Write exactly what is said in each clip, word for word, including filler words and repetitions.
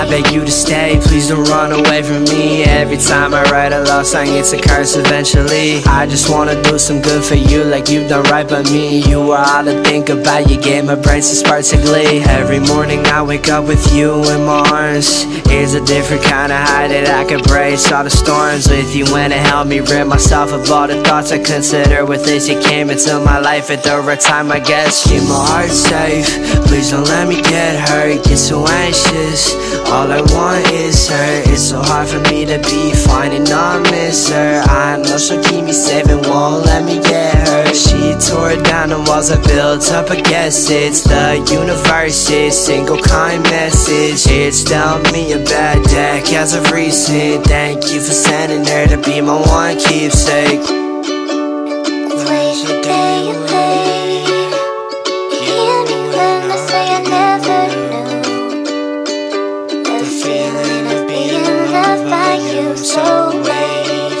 I beg you to stay, please don't run away from me. Every time I write a love song, it's a curse eventually. I just wanna do some good for you, like you've done right by me. You were all I think about, you gave my brains to sparks of glee. Every morning I wake up with you in my arms. It's a different kind of high that I can brace all the storms. With you and it helped me rid myself of all the thoughts I consider. With this you came into my life at the right time, I guess. Keep my heart safe, please don't let me get hurt. Get so anxious, all I want is her. It's so hard for me to be fine and not miss her. I know she'll keep me safe and won't let me get hurt. She tore down the walls I built up, I guess. It's the universe's single kind message. It's dealt me a bad deck as of recent. Thank you for sending her to be my one keepsake. So late,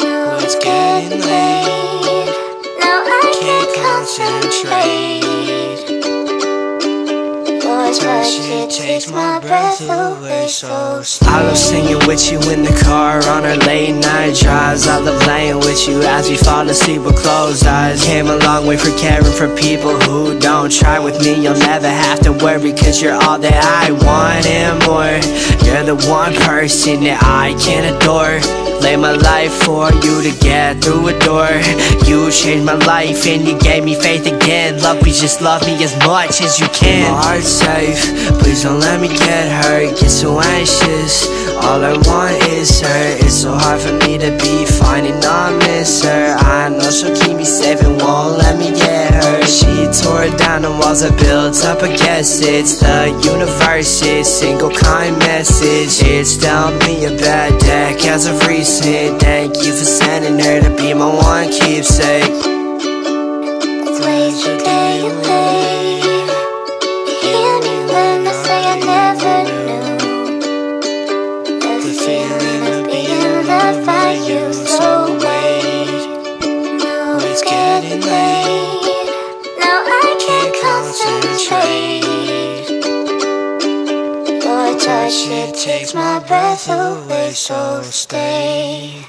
now it's getting late. Now I can't concentrate. Voice rushing takes my breath away so slow. I love singing with you in the car on our late night drives. I love laying with you as we fall asleep with closed eyes. Came a long way for caring for people who don't try. With me you'll never have to worry, cause you're all that I want and more. You're the one person that I can adore. Lay my life for you to get through a door. You changed my life and you gave me faith again. Love, please just love me as much as you can. Keep my heart safe, please don't let me get hurt. Get so anxious, all I want is her. It's so hard for me to be fine and not miss her. I know she'll keep me safe and won't let me get hurt. She tore down the walls I built up, I guess. It's the universe's single kind message. It's dealt me a bad deck as of recent. Thank you for sending her to be my one keepsake. It's way too day and late. Hear me when I say I never knew the feeling of being loved by you. So wait, now it's getting late. Your touch, it takes my breath away, so stay.